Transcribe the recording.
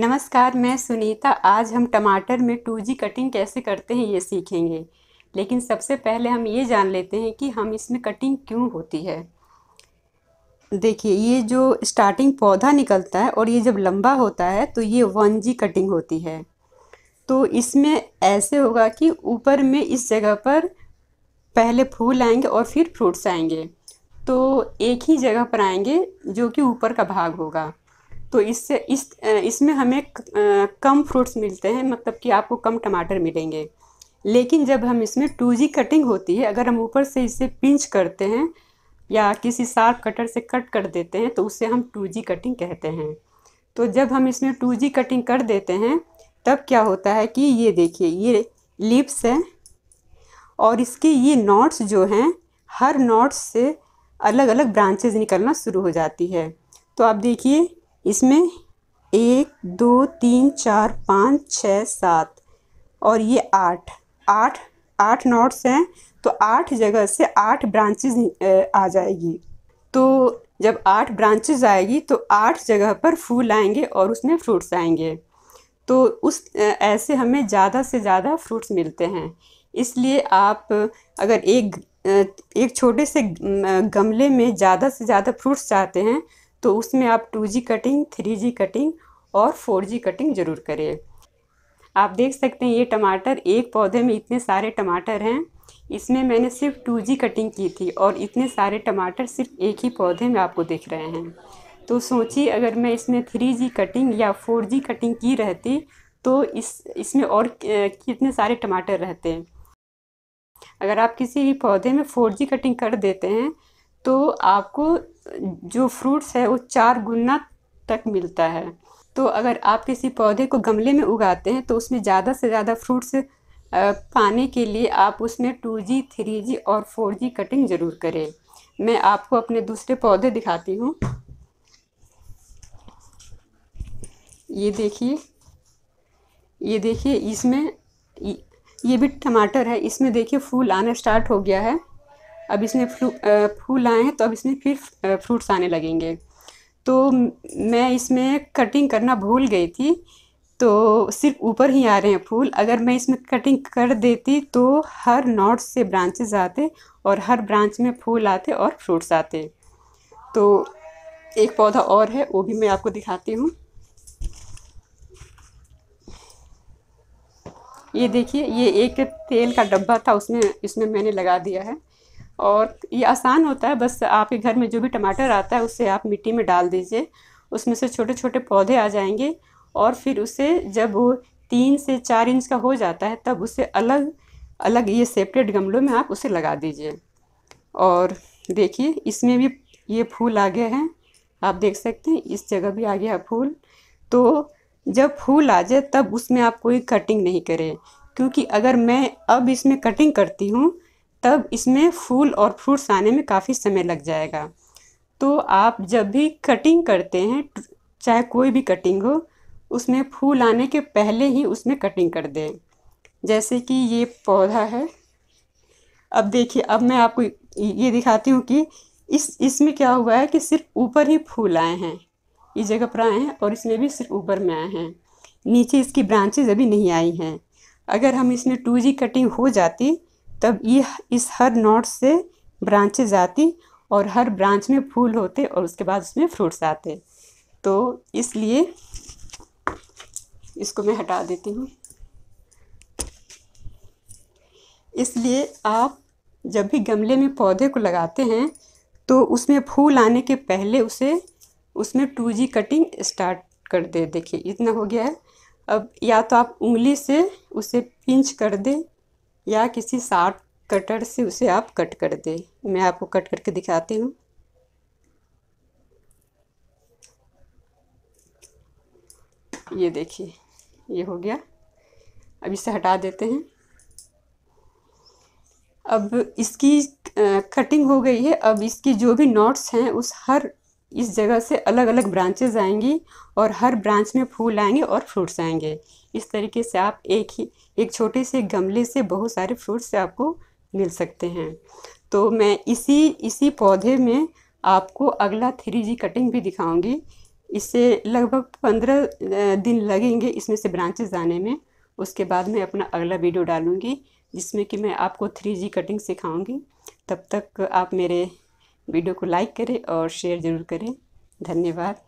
नमस्कार, मैं सुनीता। आज हम टमाटर में 2G कटिंग कैसे करते हैं ये सीखेंगे, लेकिन सबसे पहले हम ये जान लेते हैं कि हम इसमें कटिंग क्यों होती है। देखिए, ये जो स्टार्टिंग पौधा निकलता है और ये जब लंबा होता है तो ये 1G कटिंग होती है। तो इसमें ऐसे होगा कि ऊपर में इस जगह पर पहले फूल आएंगे और फिर फ्रूट्स आएंगे, तो एक ही जगह पर आएंगे जो कि ऊपर का भाग होगा। तो इससे इसमें हमें कम फ्रूट्स मिलते हैं, मतलब कि आपको कम टमाटर मिलेंगे। लेकिन जब हम इसमें 2G कटिंग होती है, अगर हम ऊपर से इसे पिंच करते हैं या किसी शार्प कटर से कट कर देते हैं तो उसे हम 2G कटिंग कहते हैं। तो जब हम इसमें 2G कटिंग कर देते हैं तब क्या होता है कि ये देखिए, ये लीव्स है और इसके ये नोड्स जो हैं, हर नोड्स से अलग अलग ब्रांचेज निकलना शुरू हो जाती है। तो आप देखिए, इसमें 1 2 3 4 5 6 7 और ये 8 नोड्स हैं, तो 8 जगह से 8 ब्रांचेज आ जाएगी। तो जब 8 ब्रांचेज आएगी तो 8 जगह पर फूल आएंगे और उसमें फ्रूट्स आएंगे। तो उस ऐसे हमें ज़्यादा से ज़्यादा फ्रूट्स मिलते हैं। इसलिए आप अगर एक छोटे से गमले में ज़्यादा से ज़्यादा फ्रूट्स चाहते हैं तो उसमें आप 2G कटिंग, 3G कटिंग और 4G कटिंग ज़रूर करें। आप देख सकते हैं ये टमाटर, एक पौधे में इतने सारे टमाटर हैं। इसमें मैंने सिर्फ 2G कटिंग की थी और इतने सारे टमाटर सिर्फ एक ही पौधे में आपको दिख रहे हैं। तो सोचिए, अगर मैं इसमें 3G कटिंग या 4G कटिंग की रहती तो इसमें और कितने सारे टमाटर रहते हैं। अगर आप किसी भी पौधे में 4G कटिंग कर देते हैं तो आपको जो फ्रूट्स है वो 4 गुना तक मिलता है। तो अगर आप किसी पौधे को गमले में उगाते हैं तो उसमें ज़्यादा से ज़्यादा फ्रूट्स पाने के लिए आप उसमें 2G, 3G और 4G कटिंग ज़रूर करें। मैं आपको अपने दूसरे पौधे दिखाती हूँ। ये देखिए, इसमें ये भी टमाटर है। इसमें देखिए फूल आना स्टार्ट हो गया है। अब इसमें फूल आए हैं तो अब इसमें फिर फ्रूट्स आने लगेंगे। तो मैं इसमें कटिंग करना भूल गई थी, तो सिर्फ ऊपर ही आ रहे हैं फूल। अगर मैं इसमें कटिंग कर देती तो हर नोड से ब्रांचेस आते और हर ब्रांच में फूल आते और फ्रूट्स आते। तो एक पौधा और है, वो भी मैं आपको दिखाती हूँ। ये देखिए, ये एक तेल का डब्बा था, इसमें मैंने लगा दिया है। और ये आसान होता है, बस आपके घर में जो भी टमाटर आता है उसे आप मिट्टी में डाल दीजिए, उसमें से छोटे छोटे पौधे आ जाएंगे। और फिर उसे जब वो 3 से 4 इंच का हो जाता है तब उसे अलग अलग ये सेपरेट गमलों में आप उसे लगा दीजिए। और देखिए, इसमें भी ये फूल आ गए हैं, आप देख सकते हैं। इस जगह भी आ गया फूल। तो जब फूल आ जाए तब उसमें आप कोई कटिंग नहीं करें, क्योंकि अगर मैं अब इसमें कटिंग करती हूँ तब इसमें फूल और फ्रूट्स आने में काफ़ी समय लग जाएगा। तो आप जब भी कटिंग करते हैं, चाहे कोई भी कटिंग हो, उसमें फूल आने के पहले ही उसमें कटिंग कर दें। जैसे कि ये पौधा है, अब देखिए, अब मैं आपको ये दिखाती हूँ कि इसमें क्या हुआ है कि सिर्फ ऊपर ही फूल आए हैं, इस जगह पर आए हैं, और इसमें भी सिर्फ ऊपर में आए हैं, नीचे इसकी ब्रांचेज अभी नहीं आई हैं। अगर हम इसमें 2G कटिंग हो जाती तब ये इस हर नोड से ब्रांचेज आती और हर ब्रांच में फूल होते और उसके बाद उसमें फ्रूट्स आते। तो इसलिए इसको मैं हटा देती हूँ। इसलिए आप जब भी गमले में पौधे को लगाते हैं तो उसमें फूल आने के पहले उसमें 2G कटिंग स्टार्ट कर दे। देखिए, इतना हो गया है। अब या तो आप उंगली से उसे पिंच कर दें या किसी शार्प कटर से उसे आप कट कर दें। मैं आपको कट करके दिखाती हूँ। ये देखिए, ये हो गया। अब इसे हटा देते हैं। अब इसकी कटिंग हो गई है। अब इसकी जो भी नोड्स हैं इस जगह से अलग अलग ब्रांचेज आएंगी और हर ब्रांच में फूल आएंगे और फ्रूट्स आएंगे। इस तरीके से आप एक छोटे से गमले से बहुत सारे फ्रूट्स आपको मिल सकते हैं। तो मैं इसी पौधे में आपको अगला 3G कटिंग भी दिखाऊंगी। इससे लगभग 15 दिन लगेंगे इसमें से ब्रांचेस आने में। उसके बाद मैं अपना अगला वीडियो डालूँगी जिसमें कि मैं आपको 3G कटिंग सिखाऊँगी। तब तक आप मेरे वीडियो को लाइक करें और शेयर ज़रूर करें। धन्यवाद।